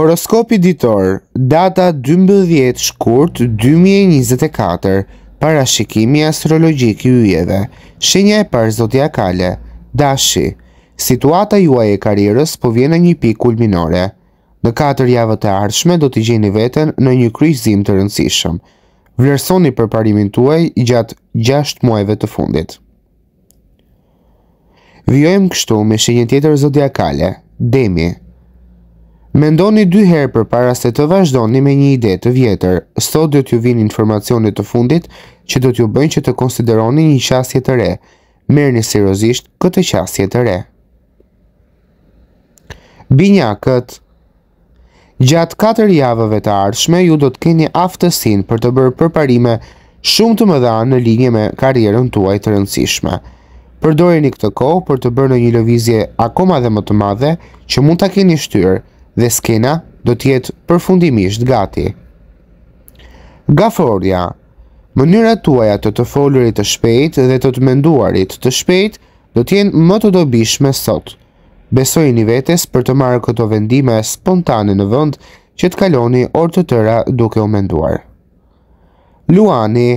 Horoskopi ditor, data 12 shkurt 2024, parashikimi astrologjik i yjeve, shenja e parë zodiakale, dashi, situata juaj e karierës po vjen në një pikë kulminore. Në 4 javët e ardhshme do t'i gjeni veten në një kryqëzim të rëndësishëm. Vlerësoni përparimin tuaj gjatë 6 muajve të fundit. Vijojmë kështu me shenjën tjetër zodiakale, Demi. Mendoni dy herë përpara se të vazhdoni me një ide të vjetër. Sot do t'ju vinë informacionet të fundit që do t'ju bëjnë që të konsideroni një qasje të re. Merrni seriozisht këtë qasje të re. Binjakët. Gjatë 4 javëve të ardhshme ju do të keni aftësinë për të bërë përparime shumë të mëdha në linje me karrierën tuaj të rëndësishme. Përdorini këtë kohë për të bërë një lëvizje akoma dhe më të madhe që mund ta keni shtyrë. Dhe skena do t'jetë përfundimisht gati. Gaforja. Mënyra tuaja të të folurit të shpejt dhe të të menduarit të shpejt do t'jenë më të dobishme sot. Besojini vetes për të marrë këto vendime spontane në vend që t'kaloni orë të tëra duke u menduar. Luani.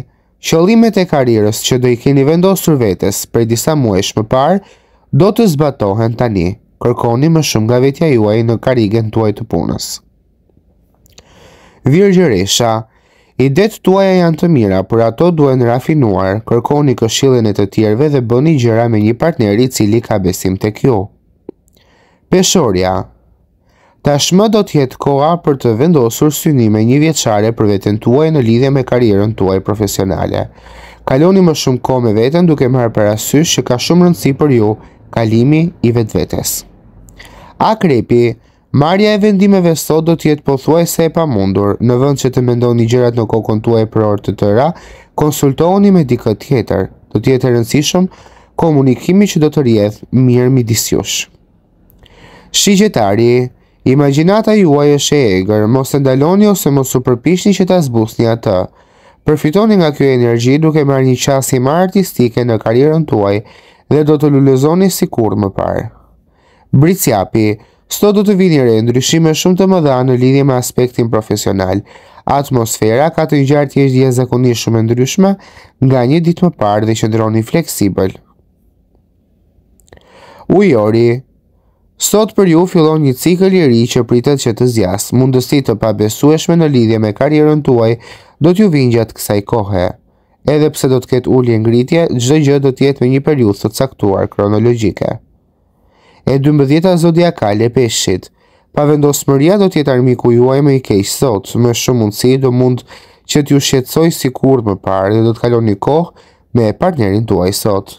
Qëllimet e karrierës që do i keni vendosur vetes prej disa muajsh më parë do të zbatohen tani. Kërkoni më shumë nga vetja juaj në karrigen tuaj të punës. Virgjëresha, idet tuaja janë të mira, por ato duhen rafinuar, kërkoni këshillin e të tjerëve dhe bëni gjëra me një partner i cili ka besim tek ju. Peshorja, tashmë do të jetë koha për të vendosur synime një vjeçare për veten tuaj në lidhje me karrierën tuaj profesionale. Kaloni më shumë kohë me veten duke marrë parasysh që ka shumë rëndësi për ju kalimi i vetvetes. Akrepi, marrja e vendimeve sot do t'jetë pothuajse e pamundur. Në vend që të mendoni gjërat në kokën tuaj për orë të tëra, konsultohuni me dikë tjetër. Do t'jetë e rëndësishëm komunikimi që do të rrjedh mirë midis jush. Shigjetari, imagjinata juaj është e egër, mos e ndaloni ose mos u përpiqni që ta zbusni atë. Përfitoni nga kjo energji duke marrë një qasje më artistike në karrierën tuaj dhe do të lullëzoni si kur më parë. Bricjapi, sot do të vini re ndryshime shumë të mëdha në lidhje me aspektin profesional. Atmosfera ka të ngjarje të jashtëzakonisht shumë ndryshme nga një ditë më parë dhe qëndroni fleksibël. Ujori, sot për ju fillon një cikël i ri që pritet që të zjas. Mundësi të pabesueshme në lidhje me karrierën tuaj do t'ju vinë gjatë kësaj kohe. Edhe pse do të ketë ulje ngritje, çdo gjë do të jetë me një periudhë të caktuar kronologjike. E 12-ta zodiakale Peshqit. Pavendosmëria do të jetë armiku juaj më i keq sot, më shumë mundësi do mund që t'ju shqetësoj sikur më parë dhe do të kaloni kohë me partnerin tuaj sot.